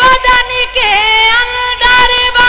बदन के अंदर बा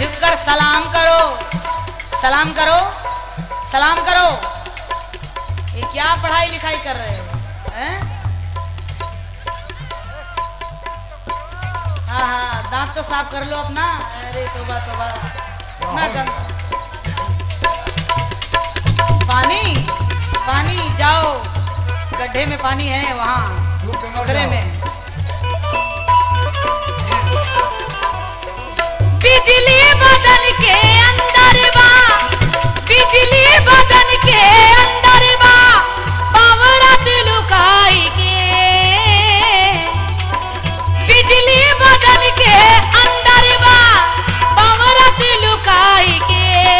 झुककर सलाम करो, सलाम करो, सलाम करो। ये क्या पढ़ाई लिखाई कर रहे हो? हाँ हाँ, दांत तो साफ कर लो अपना। अरे तोबा तोबा, इतना गंदा पानी। पानी जाओ, गड्ढे में पानी है वहाँ गड्ढे में। बिजली बदन के अंदर बा, बिजली बदन के अंदर बा, पावरा लुकाई के। बिजली बदन के अंदर बा, पावरा लुकाई के।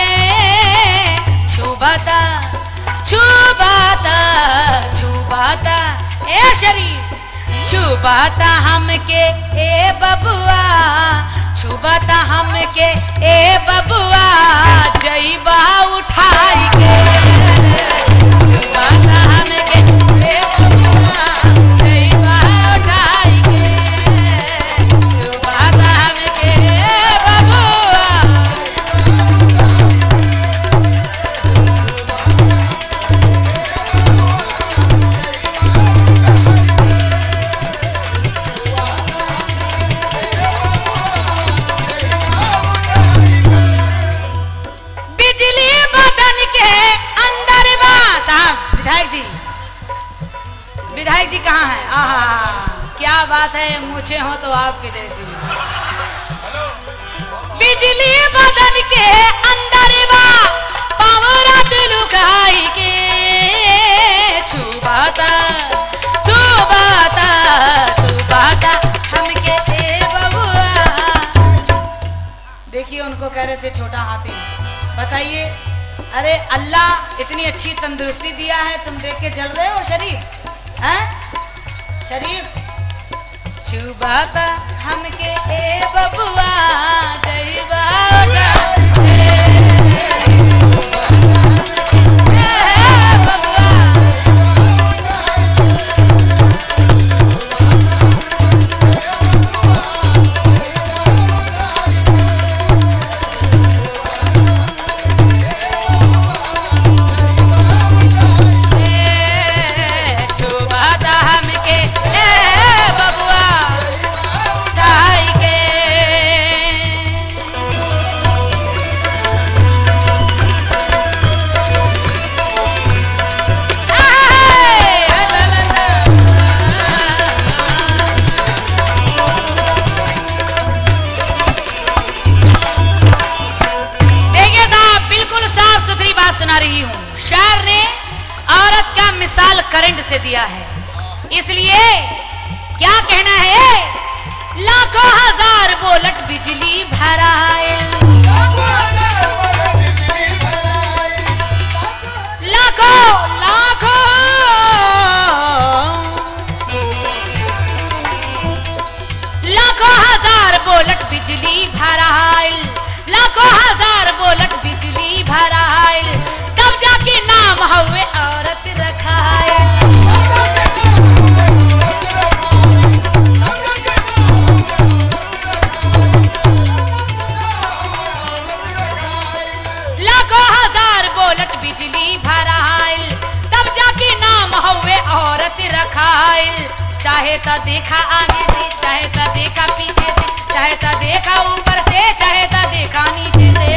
छुबाता छुबाता छुबाता ए शरीफ, छुबाता हमके ए बबुआ, छुबाता हमके ए बबुआ जैबा उठाई के। छुबाता हमके ए बबुआ जैबा उठाई के। छुबाता हमके ए बबुआ। विधायक जी कहाँ हैं? आहा, क्या बात है, मुझे हो तो आपके जैसी। बिजली बदन के अंदर बा, पावरा लुकाई के। छुबाता छुबाता छुबाता हमके ए बबुआ। देखिए उनको कह रहे थे छोटा हाथी। बताइए, अरे अल्लाह इतनी अच्छी तंदुरुस्ती दिया है, तुम देख के जल रहे हो शरीफ, हैं शरीफ। छुबाता हमके ए बबुआ जैबा करंट से दिया है, इसलिए क्या कहना है, लाखों हजार बोलट बिजली भराए, लाखों लाखों लाखों हजार बोलट बिजली भराए, लाखों हजार बोलट बिजली भराए, तब जाके नाम हुए औरत रखाए। लाखों हजार बोलट बिजली भराइल, तब जाके नाम हुए औरत रखाइल। चाहे तो देखा आगे से, चाहे तो देखा पीछे से, चाहे तो देखा ऊपर से, चाहे तो देखा नीचे से।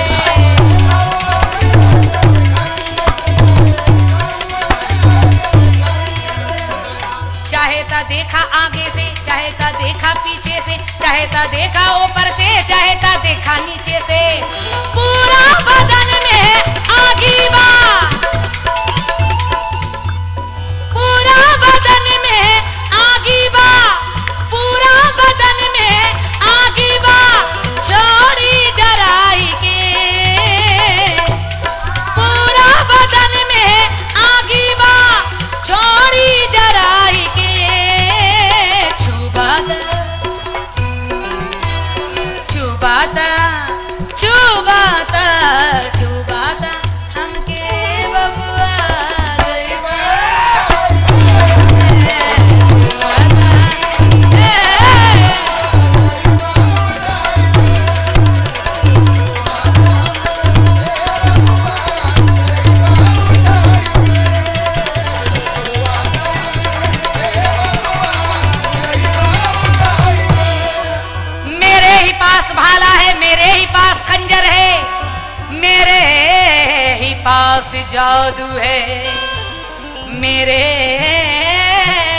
चाहे ता देखा आगे से, चाहे ता देखा पीछे से, चाहे ता देखा ऊपर से, चाहे ता देखा नीचे से। पूरा बदन में पास जादू है, मेरे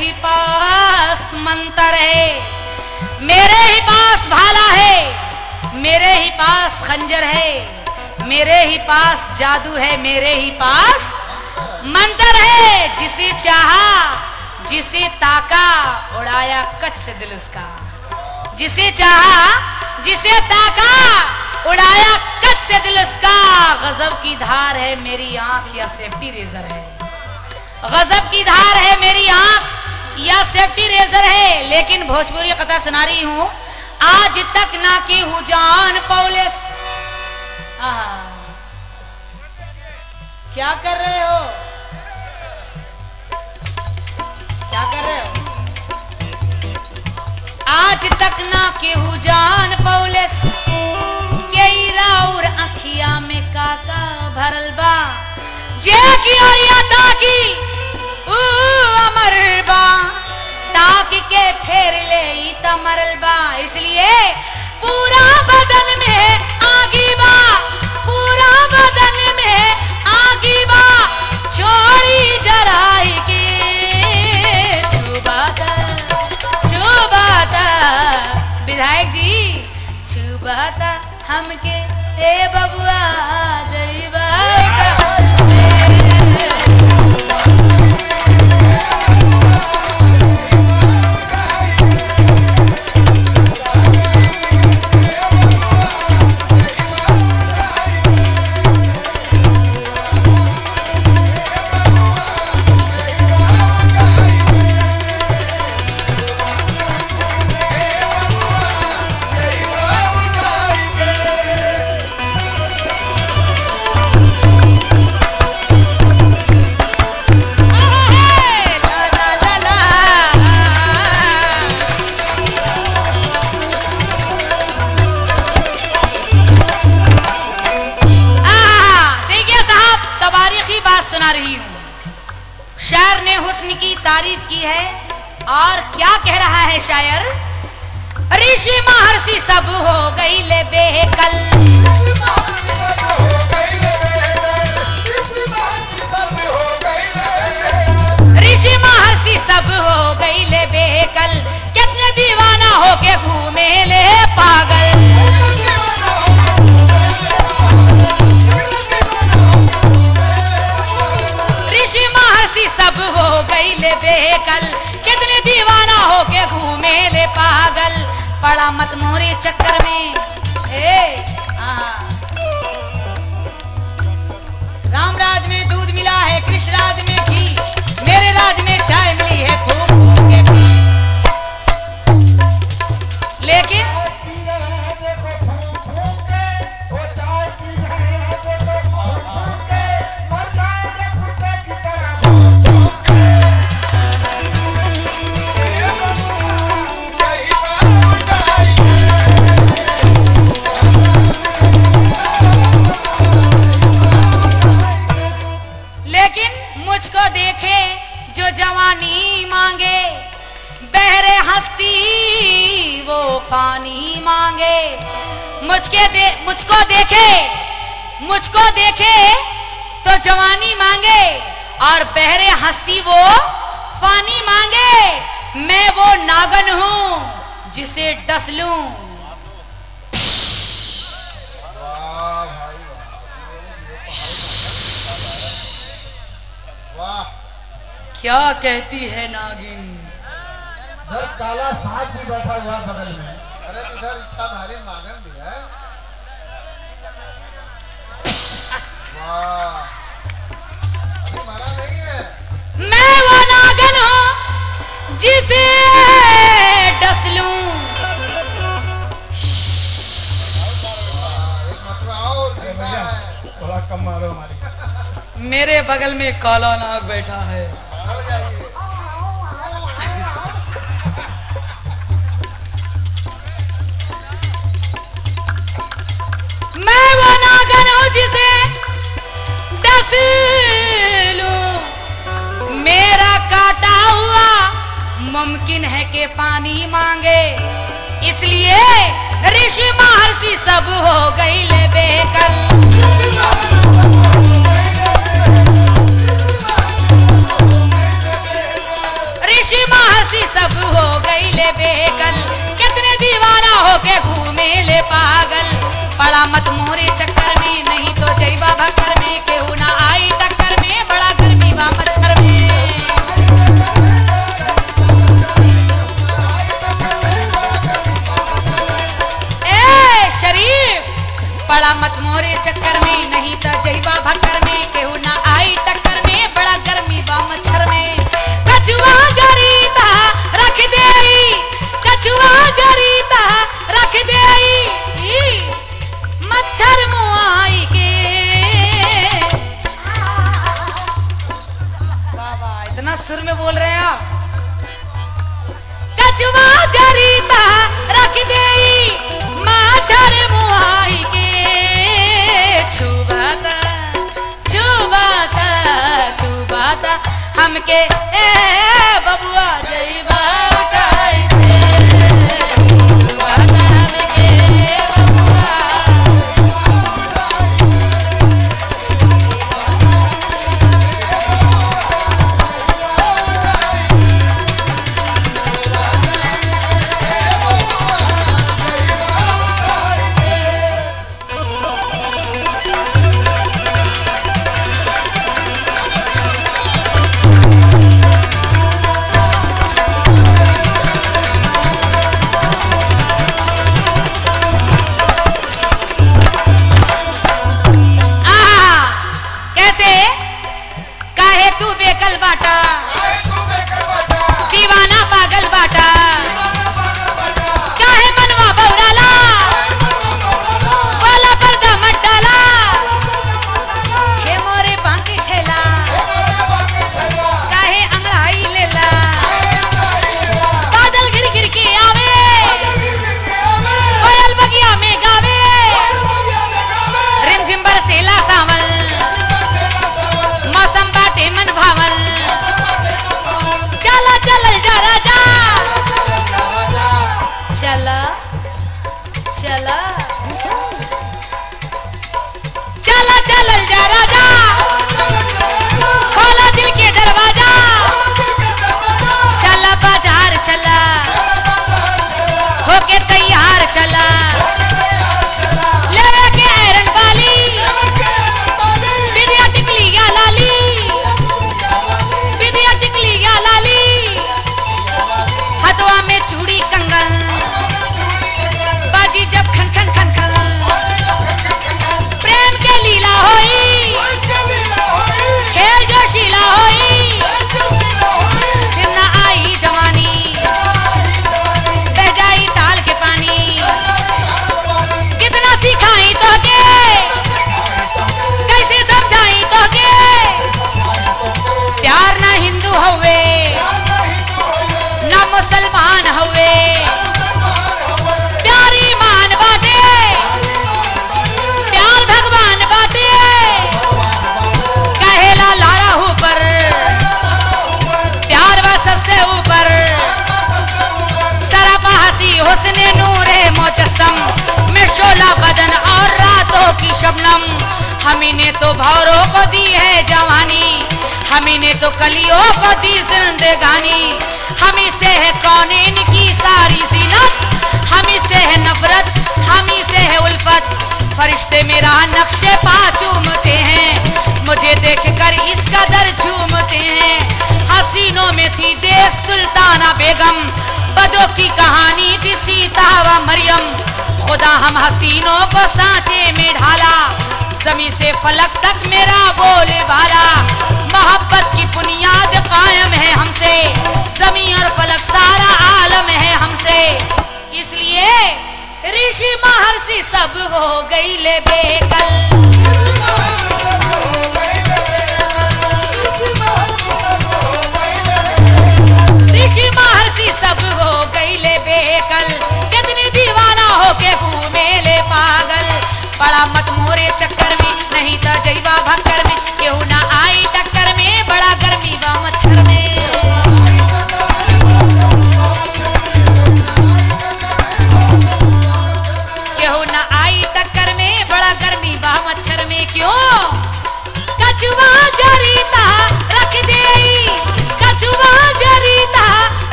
ही पास मंत्र है, मेरे ही पास भाला है, मेरे ही पास खंजर है, मेरे ही पास जादू है, मेरे ही पास मंत्र है। जिसे चाहा जिसे ताका उड़ाया कच्छ से दिल उसका, जिसे चाहा जिसे ताका उड़ाया कच्छ से दिल उसका। गजब की धार है मेरी आंख या सेफ्टी रेजर है, गजब की धार है मेरी आंख या सेफ्टी रेजर है। लेकिन भोजपुरी कथा सुना रही हूं, आज तक ना की हूं जान पौलिस। क्या कर रहे हो, क्या कर रहे हो? आज तक ना की हूं जान पौलिस, अखिया में काका भरल बा, जे की ओरिया ताकी ऊ अमर बा, ताक के फेर ले तमरल बा, इसलिए पूरा बदन में आगी बा, पूरा बदन में आगी बा। छोड़ी जराई के चुबाता चुबाता विधायक जी, चुबाता हमके ए बबुआ जइबा की है। और क्या कह रहा है शायर, ऋषि महर्षि सब हो गई ले बेकल, ऋषि महर्षि सब हो गई ले बेकल, कितने दीवाना होके घूमे ले पागल। सब हो गई ले बेकल, कितने दीवाना हो के घूमे ले पागल। पड़ा मत मोरे चक्कर में ए राम राज में दूध मिला है, कृष्ण राज में घी, मेरे राज में चाय मिली है खूब खूब के पी। लेकिन जवानी मांगे बहरे हस्ती वो फानी मांगे, मुझको देखे तो जवानी मांगे और बहरे हस्ती वो फानी मांगे। मैं वो नागन हूं जिसे डस लूं, क्या कहती है नागिन। काला सांप भी बैठा हुआ बगल में, अरे इधर इच्छा भारी नागिन भी है। वाह नहीं है, मैं वो नागिन हूँ जिसे डस लूं। थोड़ा कम मारो, मेरे बगल में काला नाग बैठा है। मैं वो नागन हूं जिसे डस लूं, मेरा काटा हुआ मुमकिन है कि पानी मांगे, इसलिए ऋषि महर्षि सब हो गई ले बेकल। में बोल रहे हैं आप। कछुआ जरीता रख देई माछर मुहाई के, छुबाता छुबाता छुबाता हमके ए बबुआ जइबा उठाई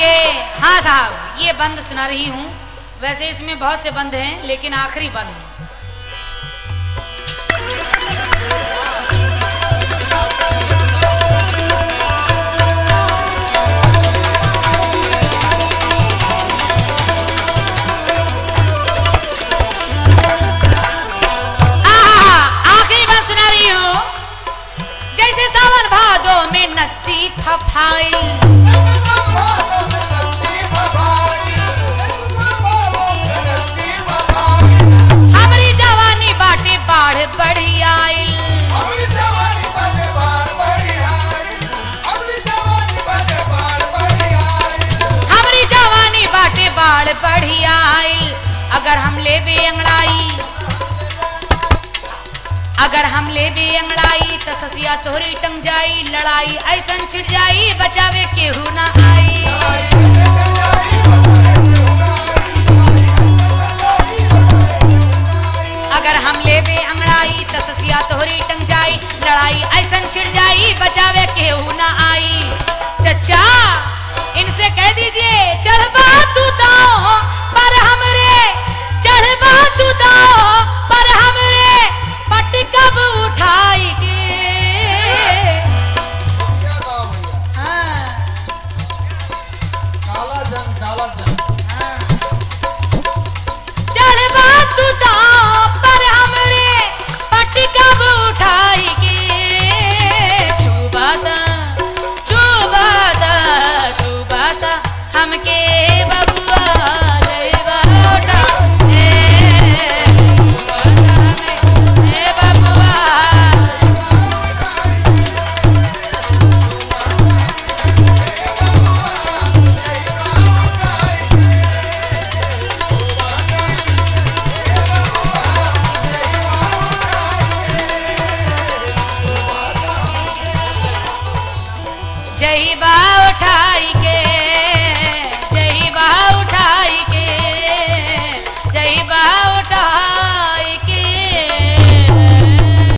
के। वैसे इसमें बहुत से बंद हैं लेकिन आखिरी बंद है। फफाई हमारी जवानी बाटे बाढ़ बढ़ी आइल, हमारी जवानी बाटे बाढ़ बढ़ी आइल। अगर हम ले बे अंगड़ाई, अगर हम ले बे अंगड़ाई तो ससिया तोहरी टंग जाई, लड़ाई ऐसन छिड़ जाई बचावे केहू ना।